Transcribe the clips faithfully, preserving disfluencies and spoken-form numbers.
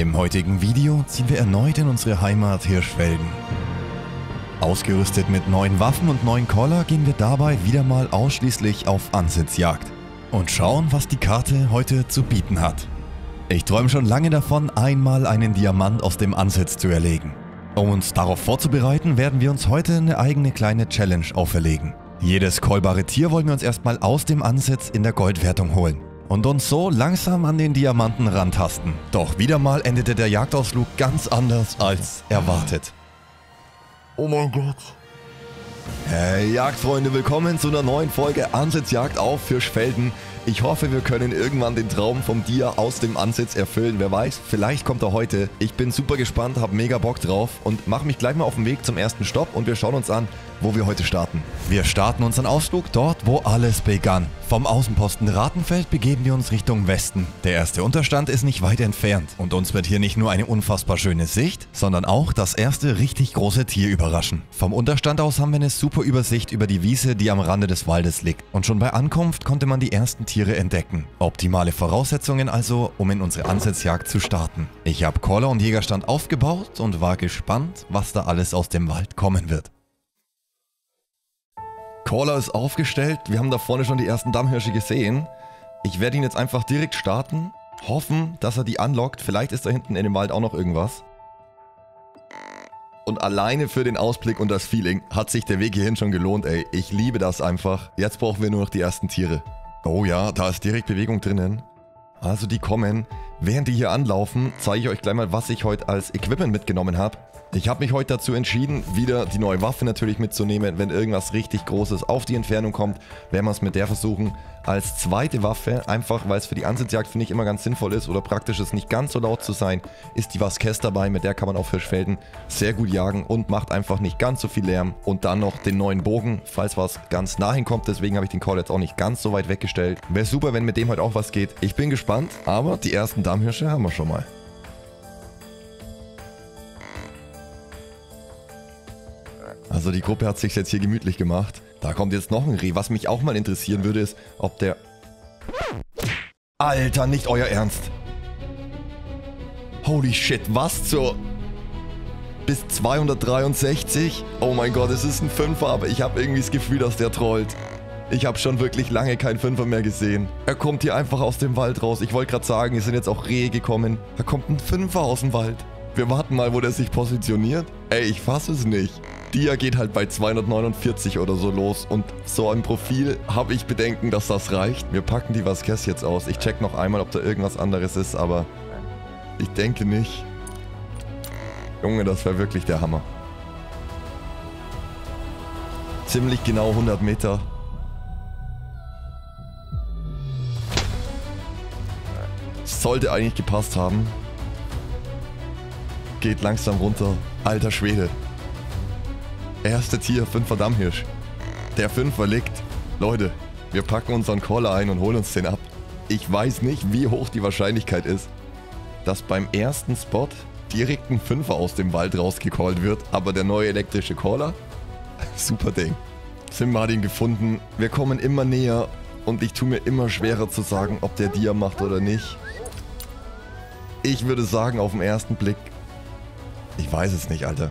Im heutigen Video ziehen wir erneut in unsere Heimat Hirschfelden. Ausgerüstet mit neuen Waffen und neuen Collar gehen wir dabei wieder mal ausschließlich auf Ansitzjagd und schauen, was die Karte heute zu bieten hat. Ich träume schon lange davon, einmal einen Diamant aus dem Ansitz zu erlegen. Um uns darauf vorzubereiten, werden wir uns heute eine eigene kleine Challenge auferlegen. Jedes callbare Tier wollen wir uns erstmal aus dem Ansitz in der Goldwertung holen und uns so langsam an den Diamanten rantasten. Doch wieder mal endete der Jagdausflug ganz anders als erwartet. Oh mein Gott. Hey Jagdfreunde, willkommen zu einer neuen Folge Ansitzjagd auf Hirschfelden. Ich hoffe, wir können irgendwann den Traum vom Dia aus dem Ansitz erfüllen. Wer weiß, vielleicht kommt er heute. Ich bin super gespannt, habe mega Bock drauf und mache mich gleich mal auf den Weg zum ersten Stopp und wir schauen uns an, wo wir heute starten. Wir starten unseren Ausflug dort, wo alles begann. Vom Außenposten Rathenfeld begeben wir uns Richtung Westen. Der erste Unterstand ist nicht weit entfernt und uns wird hier nicht nur eine unfassbar schöne Sicht, sondern auch das erste richtig große Tier überraschen. Vom Unterstand aus haben wir eine super Übersicht über die Wiese, die am Rande des Waldes liegt. Und schon bei Ankunft konnte man die ersten Tiere entdecken. Optimale Voraussetzungen also, um in unsere Ansitzjagd zu starten. Ich habe Caller und Jägerstand aufgebaut und war gespannt, was da alles aus dem Wald kommen wird. Caller ist aufgestellt, wir haben da vorne schon die ersten Dammhirsche gesehen. Ich werde ihn jetzt einfach direkt starten, hoffen, dass er die anlockt. Vielleicht ist da hinten in dem Wald auch noch irgendwas. Und alleine für den Ausblick und das Feeling hat sich der Weg hierhin schon gelohnt, ey. Ich liebe das einfach. Jetzt brauchen wir nur noch die ersten Tiere. Oh ja, da ist direkt Bewegung drinnen. Also die kommen. Während die hier anlaufen, zeige ich euch gleich mal, was ich heute als Equipment mitgenommen habe. Ich habe mich heute dazu entschieden, wieder die neue Waffe natürlich mitzunehmen. Wenn irgendwas richtig Großes auf die Entfernung kommt, werden wir es mit der versuchen. Als zweite Waffe, einfach weil es für die Ansitzjagd, finde ich, immer ganz sinnvoll ist oder praktisch ist, nicht ganz so laut zu sein, ist die Vasquez dabei. Mit der kann man auf Hirschfelden sehr gut jagen und macht einfach nicht ganz so viel Lärm. Und dann noch den neuen Bogen, falls was ganz nah hinkommt. Deswegen habe ich den Call jetzt auch nicht ganz so weit weggestellt. Wäre super, wenn mit dem heute auch was geht. Ich bin gespannt, aber die ersten Dammhirsche haben wir schon mal. Also die Gruppe hat sich jetzt hier gemütlich gemacht. Da kommt jetzt noch ein Reh. Was mich auch mal interessieren würde, ist, ob der... Alter, nicht euer Ernst. Holy shit, was zur... Bis zweihundertdreiundsechzig? Oh mein Gott, es ist ein Fünfer, aber ich habe irgendwie das Gefühl, dass der trollt. Ich habe schon wirklich lange keinen Fünfer mehr gesehen. Er kommt hier einfach aus dem Wald raus. Ich wollte gerade sagen, es sind jetzt auch Rehe gekommen. Da kommt ein Fünfer aus dem Wald. Wir warten mal, wo der sich positioniert. Ey, ich fasse es nicht. Dia geht halt bei zweihundertneunundvierzig oder so los und so ein Profil habe ich Bedenken, dass das reicht. Wir packen die Vasquez jetzt aus. Ich check noch einmal, ob da irgendwas anderes ist, aber ich denke nicht. Junge, das wäre wirklich der Hammer. Ziemlich genau hundert Meter. Sollte eigentlich gepasst haben. Geht langsam runter. Alter Schwede. Erste Tier, Fünfer Dammhirsch. Der Fünfer liegt. Leute, wir packen unseren Caller ein und holen uns den ab. Ich weiß nicht, wie hoch die Wahrscheinlichkeit ist, dass beim ersten Spot direkt ein Fünfer aus dem Wald rausgecallt wird. Aber der neue elektrische Caller, super Ding. Simba hat ihn gefunden. Wir kommen immer näher und ich tue mir immer schwerer zu sagen, ob der Dia macht oder nicht. Ich würde sagen, auf den ersten Blick, ich weiß es nicht, Alter.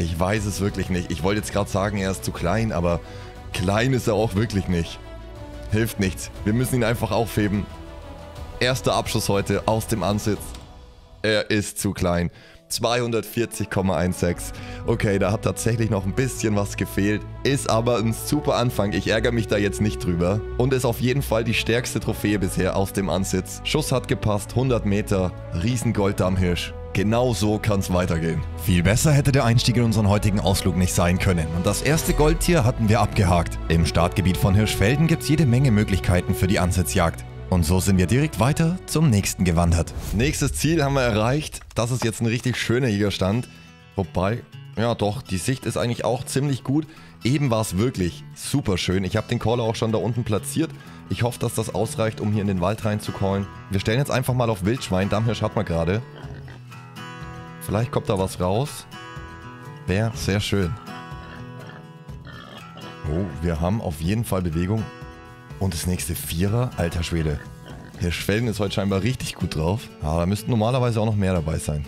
Ich weiß es wirklich nicht. Ich wollte jetzt gerade sagen, er ist zu klein, aber klein ist er auch wirklich nicht. Hilft nichts. Wir müssen ihn einfach aufheben. Erster Abschuss heute aus dem Ansitz. Er ist zu klein. zweihundertvierzig Komma sechzehn. Okay, da hat tatsächlich noch ein bisschen was gefehlt. Ist aber ein super Anfang. Ich ärgere mich da jetzt nicht drüber. Und ist auf jeden Fall die stärkste Trophäe bisher aus dem Ansitz. Schuss hat gepasst. hundert Meter. Riesengolddammhirsch. Genau so kann es weitergehen. Viel besser hätte der Einstieg in unseren heutigen Ausflug nicht sein können. Und das erste Goldtier hatten wir abgehakt. Im Startgebiet von Hirschfelden gibt es jede Menge Möglichkeiten für die Ansitzjagd. Und so sind wir direkt weiter zum nächsten gewandert. Nächstes Ziel haben wir erreicht. Das ist jetzt ein richtig schöner Jägerstand. Wobei, ja doch, die Sicht ist eigentlich auch ziemlich gut. Eben war es wirklich super schön. Ich habe den Caller auch schon da unten platziert. Ich hoffe, dass das ausreicht, um hier in den Wald reinzucallen. Wir stellen jetzt einfach mal auf Wildschwein. Dammhirsch hat man gerade. Vielleicht kommt da was raus. Wäre sehr schön. Oh, wir haben auf jeden Fall Bewegung. Und das nächste Vierer, alter Schwede. Hirschfelden ist heute scheinbar richtig gut drauf. Ja, da müssten normalerweise auch noch mehr dabei sein.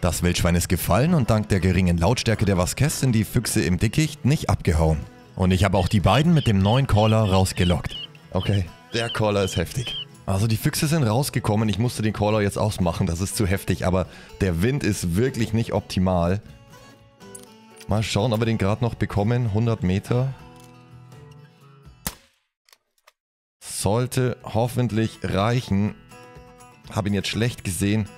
Das Wildschwein ist gefallen und dank der geringen Lautstärke der Vasquez sind die Füchse im Dickicht nicht abgehauen. Und ich habe auch die beiden mit dem neuen Caller rausgelockt. Okay, der Caller ist heftig. Also die Füchse sind rausgekommen, ich musste den Caller jetzt ausmachen, das ist zu heftig, aber der Wind ist wirklich nicht optimal. Mal schauen, ob wir den gerade noch bekommen, hundert Meter. Sollte hoffentlich reichen. Habe ihn jetzt schlecht gesehen.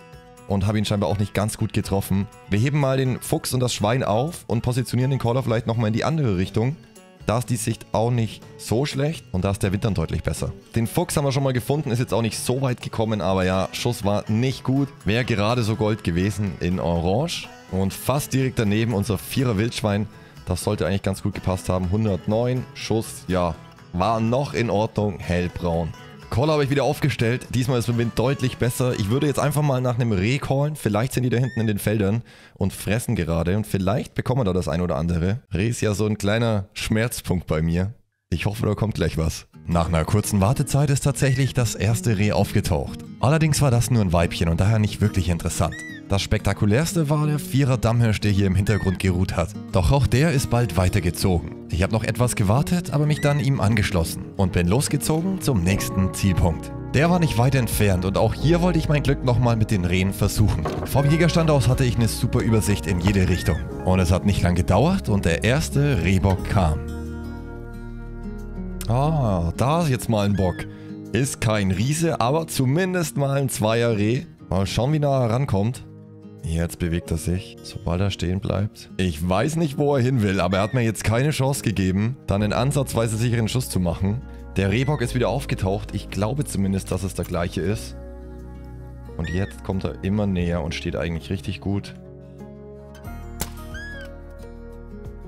Und habe ihn scheinbar auch nicht ganz gut getroffen. Wir heben mal den Fuchs und das Schwein auf und positionieren den Caller vielleicht nochmal in die andere Richtung. Da ist die Sicht auch nicht so schlecht und da ist der Wind dann deutlich besser. Den Fuchs haben wir schon mal gefunden, ist jetzt auch nicht so weit gekommen, aber ja, Schuss war nicht gut. Wäre gerade so Gold gewesen in Orange und fast direkt daneben unser Vierer Wildschwein. Das sollte eigentlich ganz gut gepasst haben. hundertneun, Schuss, ja, war noch in Ordnung, hellbraun. Caller habe ich wieder aufgestellt. Diesmal ist der Wind deutlich besser. Ich würde jetzt einfach mal nach einem Reh callen. Vielleicht sind die da hinten in den Feldern und fressen gerade. Und vielleicht bekommen wir da das ein oder andere. Reh ist ja so ein kleiner Schmerzpunkt bei mir. Ich hoffe, da kommt gleich was. Nach einer kurzen Wartezeit ist tatsächlich das erste Reh aufgetaucht. Allerdings war das nur ein Weibchen und daher nicht wirklich interessant. Das spektakulärste war der Vierer Dammhirsch, der hier im Hintergrund geruht hat. Doch auch der ist bald weitergezogen. Ich habe noch etwas gewartet, aber mich dann ihm angeschlossen und bin losgezogen zum nächsten Zielpunkt. Der war nicht weit entfernt und auch hier wollte ich mein Glück nochmal mit den Rehen versuchen. Vom Jägerstand aus hatte ich eine super Übersicht in jede Richtung. Und es hat nicht lang gedauert und der erste Rehbock kam. Ah, da ist jetzt mal ein Bock. Ist kein Riese, aber zumindest mal ein Zweier-Reh. Mal schauen, wie nah er rankommt. Jetzt bewegt er sich, sobald er stehen bleibt. Ich weiß nicht, wo er hin will, aber er hat mir jetzt keine Chance gegeben, dann einen ansatzweise sicheren Schuss zu machen. Der Rehbock ist wieder aufgetaucht. Ich glaube zumindest, dass es der gleiche ist. Und jetzt kommt er immer näher und steht eigentlich richtig gut.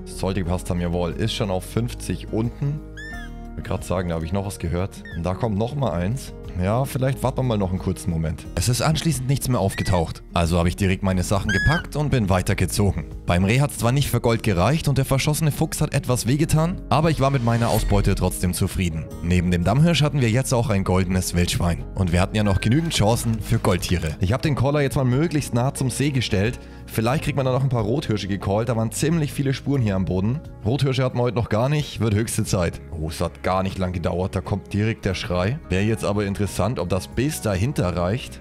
Sollte gepasst haben, jawohl. Ist schon auf fünfzig unten. Ich will gerade sagen, da habe ich noch was gehört. Und da kommt noch mal eins. Ja, vielleicht warten wir mal noch einen kurzen Moment. Es ist anschließend nichts mehr aufgetaucht. Also habe ich direkt meine Sachen gepackt und bin weitergezogen. Beim Reh hat es zwar nicht für Gold gereicht und der verschossene Fuchs hat etwas wehgetan, aber ich war mit meiner Ausbeute trotzdem zufrieden. Neben dem Dammhirsch hatten wir jetzt auch ein goldenes Wildschwein. Und wir hatten ja noch genügend Chancen für Goldtiere. Ich habe den Caller jetzt mal möglichst nah zum See gestellt. Vielleicht kriegt man da noch ein paar Rothirsche gecallt. Da waren ziemlich viele Spuren hier am Boden. Rothirsche hatten wir heute noch gar nicht. Wird höchste Zeit. Oh, es hat gar nicht lang gedauert. Da kommt direkt der Schrei. Wäre jetzt aber interessant, ob das bis dahinter reicht.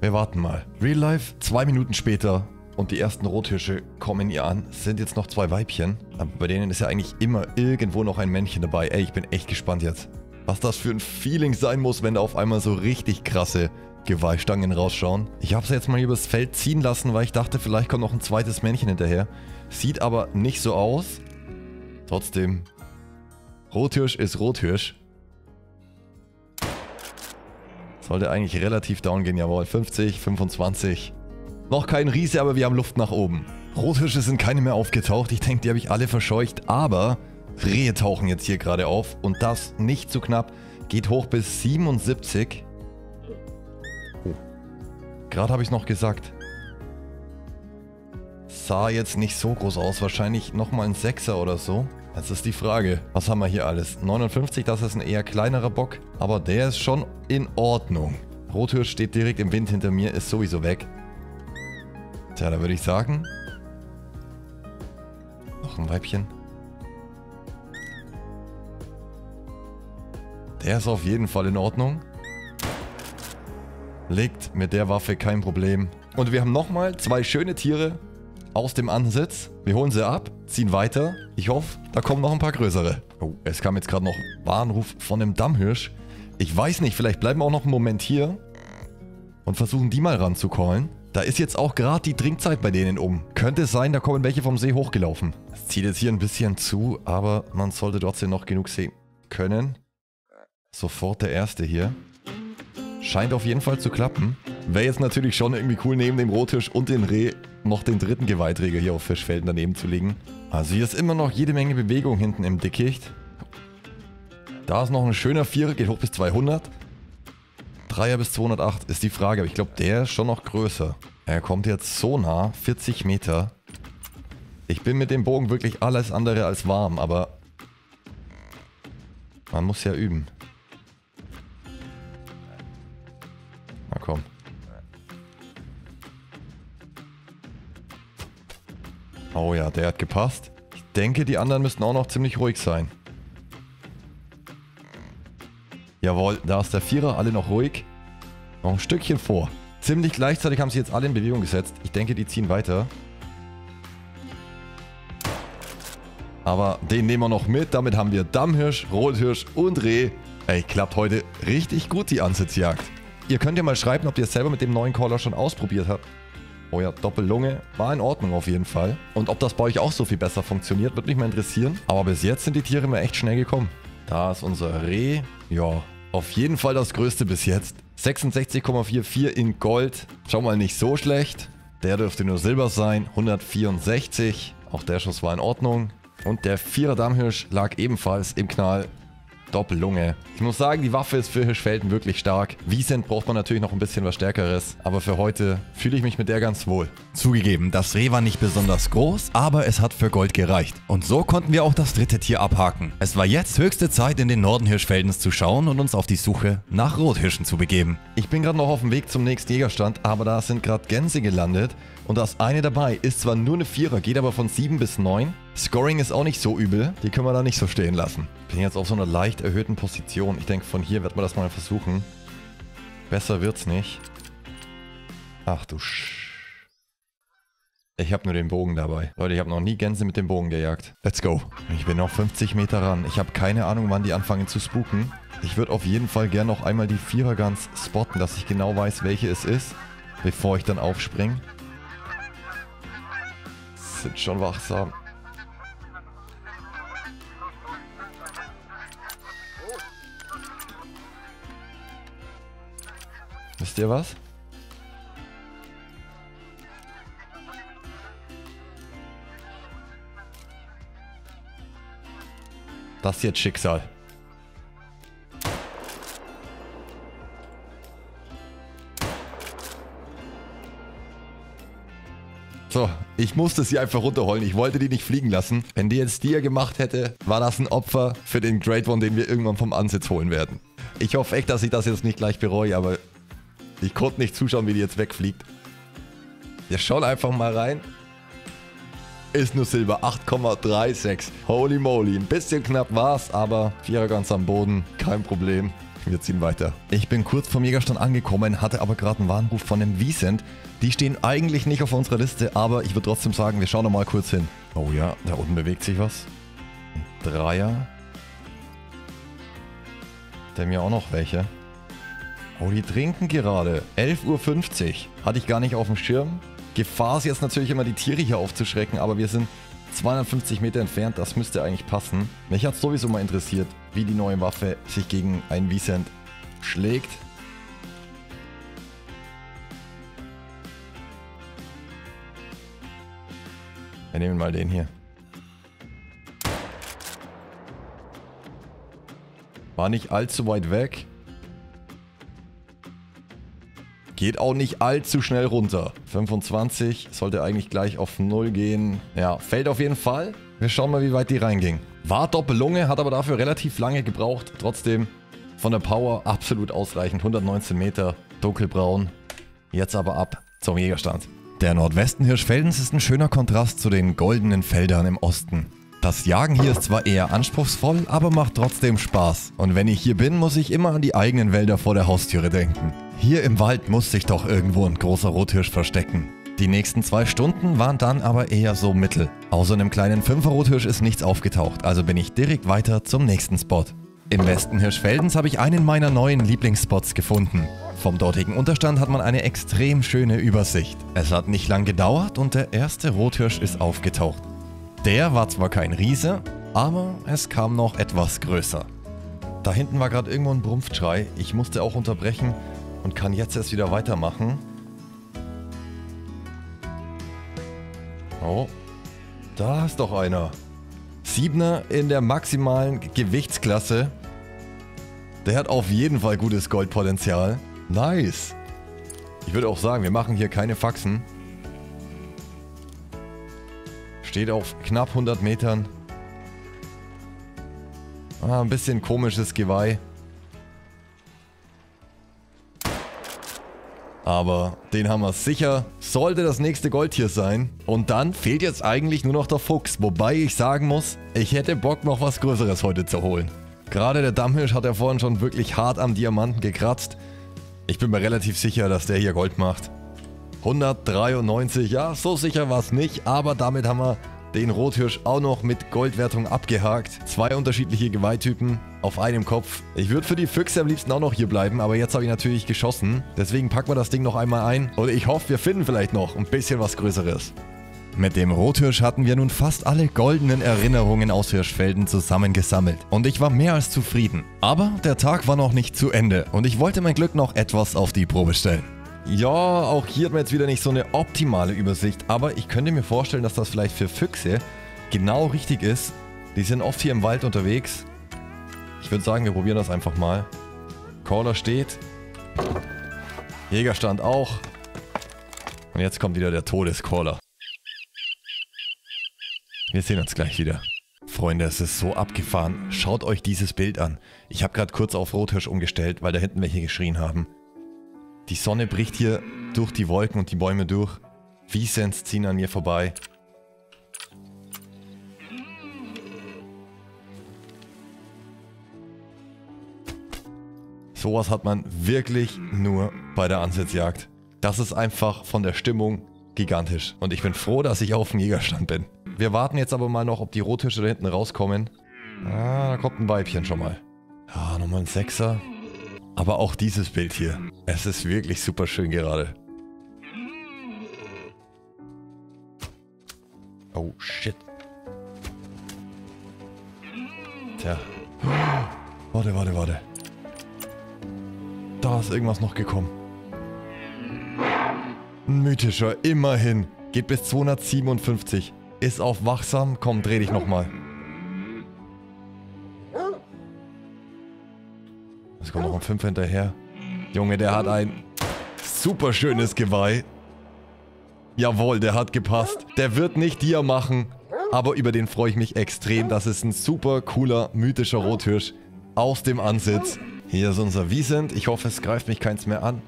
Wir warten mal. Real Life, zwei Minuten später. Und die ersten Rothirsche kommen ihr an. Es sind jetzt noch zwei Weibchen. Aber bei denen ist ja eigentlich immer irgendwo noch ein Männchen dabei. Ey, ich bin echt gespannt jetzt. Was das für ein Feeling sein muss, wenn da auf einmal so richtig krasse Geweihstangen rausschauen. Ich habe es jetzt mal übers Feld ziehen lassen, weil ich dachte, vielleicht kommt noch ein zweites Männchen hinterher. Sieht aber nicht so aus. Trotzdem, Rothirsch ist Rothirsch. Sollte eigentlich relativ down gehen, jawohl. fünfzig, fünfundzwanzig. Noch kein Riese, aber wir haben Luft nach oben. Rothirsche sind keine mehr aufgetaucht. Ich denke, die habe ich alle verscheucht. Aber Rehe tauchen jetzt hier gerade auf. Und das nicht zu knapp. Geht hoch bis siebenundsiebzig. Gerade habe ich es noch gesagt. Sah jetzt nicht so groß aus. Wahrscheinlich nochmal ein Sechser oder so. Jetzt ist die Frage, was haben wir hier alles? neunundfünfzig, das ist ein eher kleinerer Bock. Aber der ist schon in Ordnung. Rothirsch steht direkt im Wind hinter mir, ist sowieso weg. Tja, da würde ich sagen... Noch ein Weibchen. Der ist auf jeden Fall in Ordnung. Liegt mit der Waffe kein Problem. Und wir haben nochmal zwei schöne Tiere aus dem Ansitz. Wir holen sie ab, ziehen weiter. Ich hoffe, da kommen noch ein paar größere. Oh, es kam jetzt gerade noch Warnruf von einem Dammhirsch. Ich weiß nicht, vielleicht bleiben wir auch noch einen Moment hier und versuchen die mal ranzucallen. Da ist jetzt auch gerade die Trinkzeit bei denen um. Könnte es sein, da kommen welche vom See hochgelaufen. Es zieht jetzt hier ein bisschen zu, aber man sollte trotzdem noch genug sehen können. Sofort der erste hier. Scheint auf jeden Fall zu klappen. Wäre jetzt natürlich schon irgendwie cool, neben dem Rothirsch und dem Reh noch den dritten Geweihträger hier auf Hirschfelden daneben zu legen. Also hier ist immer noch jede Menge Bewegung hinten im Dickicht. Da ist noch ein schöner Vierer, geht hoch bis zweihundert. Dreier bis zweihundertacht ist die Frage, aber ich glaube, der ist schon noch größer. Er kommt jetzt so nah, vierzig Meter. Ich bin mit dem Bogen wirklich alles andere als warm, aber man muss ja üben. Na komm. Oh ja, der hat gepasst. Ich denke, die anderen müssten auch noch ziemlich ruhig sein. Jawohl, da ist der Vierer, alle noch ruhig. Noch ein Stückchen vor. Ziemlich gleichzeitig haben sie jetzt alle in Bewegung gesetzt. Ich denke, die ziehen weiter. Aber den nehmen wir noch mit. Damit haben wir Dammhirsch, Rothirsch und Reh. Ey, klappt heute richtig gut die Ansitzjagd. Ihr könnt ja mal schreiben, ob ihr es selber mit dem neuen Caller schon ausprobiert habt. Oh ja, Doppellunge war in Ordnung auf jeden Fall. Und ob das bei euch auch so viel besser funktioniert, würde mich mal interessieren. Aber bis jetzt sind die Tiere mir echt schnell gekommen. Da ist unser Reh. Ja, auf jeden Fall das Größte bis jetzt. sechsundsechzig Komma vierundvierzig in Gold. Schau mal, nicht so schlecht. Der dürfte nur Silber sein. hundertvierundsechzig. Auch der Schuss war in Ordnung. Und der Vierer Dammhirsch lag ebenfalls im Knall. Doppellunge. Ich muss sagen, die Waffe ist für Hirschfelden wirklich stark. Wiesent braucht man natürlich noch ein bisschen was Stärkeres. Aber für heute fühle ich mich mit der ganz wohl. Zugegeben, das Reh war nicht besonders groß, aber es hat für Gold gereicht. Und so konnten wir auch das dritte Tier abhaken. Es war jetzt höchste Zeit, in den Norden Hirschfeldens zu schauen und uns auf die Suche nach Rothirschen zu begeben. Ich bin gerade noch auf dem Weg zum nächsten Jägerstand, aber da sind gerade Gänse gelandet. Und das eine dabei ist zwar nur eine Vierer, geht aber von sieben bis neun. Scoring ist auch nicht so übel, die können wir da nicht so stehen lassen. Bin jetzt auf so einer leicht erhöhten Position. Ich denke, von hier wird man das mal versuchen. Besser wird's nicht. Ach du Sch... Ich habe nur den Bogen dabei. Leute, ich habe noch nie Gänse mit dem Bogen gejagt. Let's go. Ich bin noch fünfzig Meter ran. Ich habe keine Ahnung, wann die anfangen zu spooken. Ich würde auf jeden Fall gerne noch einmal die Vierergans spotten, dass ich genau weiß, welche es ist, bevor ich dann aufspringe. Sind schon wachsam. Wisst ihr was? Das ist jetzt Schicksal. So, ich musste sie einfach runterholen. Ich wollte die nicht fliegen lassen. Wenn die jetzt die gemacht hätte, war das ein Opfer für den Great One, den wir irgendwann vom Ansitz holen werden. Ich hoffe echt, dass ich das jetzt nicht gleich bereue, aber... Ich konnte nicht zuschauen, wie die jetzt wegfliegt. Wir schauen einfach mal rein. Ist nur Silber, acht Komma sechsunddreißig. Holy moly, ein bisschen knapp war's, aber Vierer ganz am Boden, kein Problem. Wir ziehen weiter. Ich bin kurz vom Jägerstand angekommen, hatte aber gerade einen Warnruf von dem Wiesent. Die stehen eigentlich nicht auf unserer Liste, aber ich würde trotzdem sagen, wir schauen noch mal kurz hin. Oh ja, da unten bewegt sich was. Ein Dreier. Der mir auch noch welche. Oh, die trinken gerade. elf Uhr fünfzig. Hatte ich gar nicht auf dem Schirm. Gefahr ist jetzt natürlich immer, die Tiere hier aufzuschrecken, aber wir sind zweihundertfünfzig Meter entfernt. Das müsste eigentlich passen. Mich hat es sowieso mal interessiert, wie die neue Waffe sich gegen einen Wiesent schlägt. Wir nehmen mal den hier. War nicht allzu weit weg. Geht auch nicht allzu schnell runter. fünfundzwanzig sollte eigentlich gleich auf null gehen. Ja, fällt auf jeden Fall. Wir schauen mal, wie weit die reinging. War Doppellunge, hat aber dafür relativ lange gebraucht. Trotzdem von der Power absolut ausreichend. hundertneunzehn Meter, dunkelbraun. Jetzt aber ab zum Jägerstand. Der Nordwesten Hirschfeldens ist ein schöner Kontrast zu den goldenen Feldern im Osten. Das Jagen hier ist zwar eher anspruchsvoll, aber macht trotzdem Spaß. Und wenn ich hier bin, muss ich immer an die eigenen Wälder vor der Haustüre denken. Hier im Wald muss sich doch irgendwo ein großer Rothirsch verstecken. Die nächsten zwei Stunden waren dann aber eher so mittel. Außer einem kleinen Fünfer-Rothirsch ist nichts aufgetaucht, also bin ich direkt weiter zum nächsten Spot. Im Westen Hirschfeldens habe ich einen meiner neuen Lieblingsspots gefunden. Vom dortigen Unterstand hat man eine extrem schöne Übersicht. Es hat nicht lang gedauert und der erste Rothirsch ist aufgetaucht. Der war zwar kein Riese, aber es kam noch etwas größer. Da hinten war gerade irgendwo ein Brumpfschrei. Ich musste auch unterbrechen und kann jetzt erst wieder weitermachen. Oh, da ist doch einer. Siebener in der maximalen Gewichtsklasse. Der hat auf jeden Fall gutes Goldpotenzial. Nice. Ich würde auch sagen, wir machen hier keine Faxen. Steht auf knapp hundert Metern. Ah, ein bisschen komisches Geweih. Aber den haben wir sicher. Sollte das nächste Goldtier sein. Und dann fehlt jetzt eigentlich nur noch der Fuchs. Wobei ich sagen muss, ich hätte Bock noch was Größeres heute zu holen. Gerade der Dammhirsch hat ja vorhin schon wirklich hart am Diamanten gekratzt. Ich bin mir relativ sicher, dass der hier Gold macht. hundertdreiundneunzig, ja, so sicher war es nicht. Aber damit haben wir den Rothirsch auch noch mit Goldwertung abgehakt. Zwei unterschiedliche Geweihtypen auf einem Kopf. Ich würde für die Füchse am liebsten auch noch hier bleiben, aber jetzt habe ich natürlich geschossen. Deswegen packen wir das Ding noch einmal ein. Und ich hoffe, wir finden vielleicht noch ein bisschen was Größeres. Mit dem Rothirsch hatten wir nun fast alle goldenen Erinnerungen aus Hirschfelden zusammengesammelt und ich war mehr als zufrieden. Aber der Tag war noch nicht zu Ende und ich wollte mein Glück noch etwas auf die Probe stellen. Ja, auch hier hat man jetzt wieder nicht so eine optimale Übersicht, aber ich könnte mir vorstellen, dass das vielleicht für Füchse genau richtig ist. Die sind oft hier im Wald unterwegs. Ich würde sagen, wir probieren das einfach mal. Caller steht. Jägerstand auch. Und jetzt kommt wieder der Todescaller. Wir sehen uns gleich wieder. Freunde, es ist so abgefahren. Schaut euch dieses Bild an. Ich habe gerade kurz auf Rothirsch umgestellt, weil da hinten welche geschrien haben. Die Sonne bricht hier durch die Wolken und die Bäume durch. Wisens ziehen an mir vorbei. Sowas hat man wirklich nur bei der Ansitzjagd. Das ist einfach von der Stimmung gigantisch. Und ich bin froh, dass ich auf dem Jägerstand bin. Wir warten jetzt aber mal noch, ob die Rottische da hinten rauskommen. Ah, da kommt ein Weibchen schon mal. Ah, nochmal ein Sechser. Aber auch dieses Bild hier. Es ist wirklich super schön gerade. Oh, shit. Tja. Warte, warte, warte. Da ist irgendwas noch gekommen. Ein mythischer, immerhin. Geht bis zweihundertsiebenundfünfzig. Ist auf wachsam. Komm, dreh dich nochmal. Es kommt noch ein Fünfer hinterher. Junge, der hat ein super schönes Geweih. Jawohl, der hat gepasst. Der wird nicht dir machen. Aber über den freue ich mich extrem. Das ist ein super cooler, mythischer Rothirsch. Aus dem Ansitz. Hier ist unser Wiesent. Ich hoffe, es greift mich keins mehr an.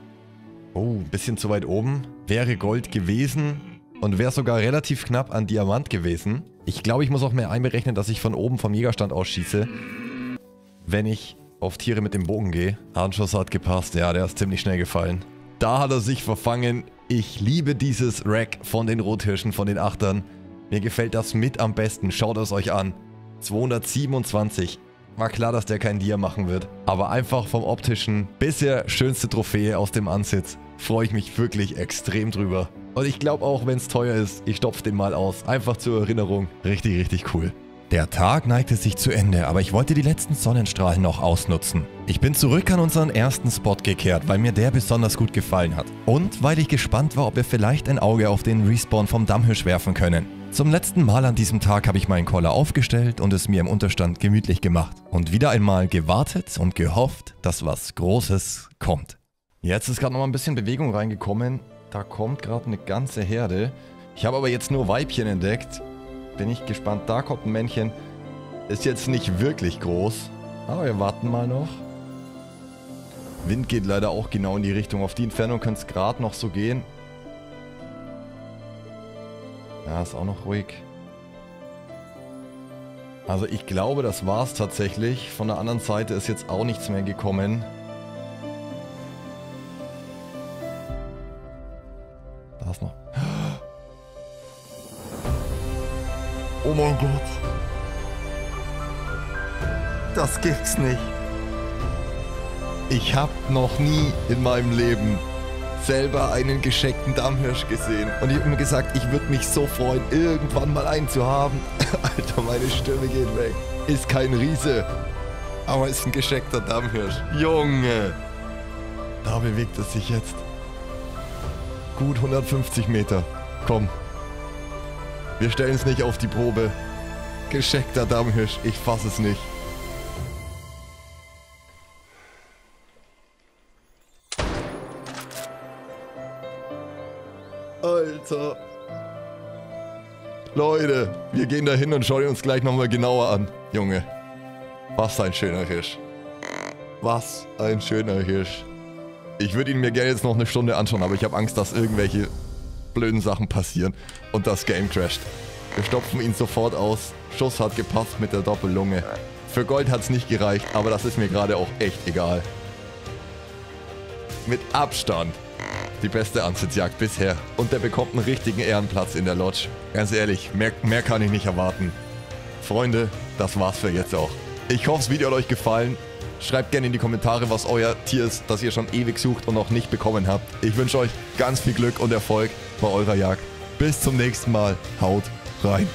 Oh, ein bisschen zu weit oben. Wäre Gold gewesen. Und wäre sogar relativ knapp an Diamant gewesen. Ich glaube, ich muss auch mehr einberechnen, dass ich von oben vom Jägerstand ausschieße, wenn ich auf Tiere mit dem Bogen gehe. Anschuss hat gepasst. Ja, der ist ziemlich schnell gefallen. Da hat er sich verfangen. Ich liebe dieses Rack von den Rothirschen, von den Achtern. Mir gefällt das mit am besten. Schaut es euch an. zweihundertsiebenundzwanzig. War klar, dass der kein Dia machen wird. Aber einfach vom optischen bisher schönste Trophäe aus dem Ansitz. Freue ich mich wirklich extrem drüber. Und ich glaube auch, wenn es teuer ist, ich stopfe den mal aus. Einfach zur Erinnerung. Richtig, richtig cool. Der Tag neigte sich zu Ende, aber ich wollte die letzten Sonnenstrahlen noch ausnutzen. Ich bin zurück an unseren ersten Spot gekehrt, weil mir der besonders gut gefallen hat. Und weil ich gespannt war, ob wir vielleicht ein Auge auf den Respawn vom Dammhirsch werfen können. Zum letzten Mal an diesem Tag habe ich meinen Collar aufgestellt und es mir im Unterstand gemütlich gemacht. Und wieder einmal gewartet und gehofft, dass was Großes kommt. Jetzt ist gerade noch mal ein bisschen Bewegung reingekommen. Da kommt gerade eine ganze Herde. Ich habe aber jetzt nur Weibchen entdeckt. Bin ich gespannt. Da kommt ein Männchen. Ist jetzt nicht wirklich groß. Aber wir warten mal noch. Wind geht leider auch genau in die Richtung. Auf die Entfernung könnte es gerade noch so gehen. Ja, ist auch noch ruhig. Also ich glaube, das war es tatsächlich. Von der anderen Seite ist jetzt auch nichts mehr gekommen. Noch. Oh mein Gott. Das gibt's nicht. Ich habe noch nie in meinem Leben selber einen gescheckten Dammhirsch gesehen. Und ich habe mir gesagt, ich würde mich so freuen, irgendwann mal einen zu haben. Alter, meine Stimme geht weg. Ist kein Riese, aber ist ein gescheckter Dammhirsch. Junge. Da bewegt es sich jetzt. Gut hundertfünfzig Meter. Komm. Wir stellen es nicht auf die Probe. Gescheckter Dammhirsch. Ich fasse es nicht. Alter. Leute, wir gehen da hin und schauen uns gleich nochmal genauer an. Junge, was ein schöner Hirsch. Was ein schöner Hirsch. Ich würde ihn mir gerne jetzt noch eine Stunde anschauen, aber ich habe Angst, dass irgendwelche blöden Sachen passieren und das Game crasht. Wir stopfen ihn sofort aus. Schuss hat gepasst mit der Doppellunge. Für Gold hat es nicht gereicht, aber das ist mir gerade auch echt egal. Mit Abstand die beste Ansitzjagd bisher. Und der bekommt einen richtigen Ehrenplatz in der Lodge. Ganz ehrlich, mehr, mehr kann ich nicht erwarten. Freunde, das war's für jetzt auch. Ich hoffe, das Video hat euch gefallen. Schreibt gerne in die Kommentare, was euer Tier ist, das ihr schon ewig sucht und noch nicht bekommen habt. Ich wünsche euch ganz viel Glück und Erfolg bei eurer Jagd. Bis zum nächsten Mal. Haut rein.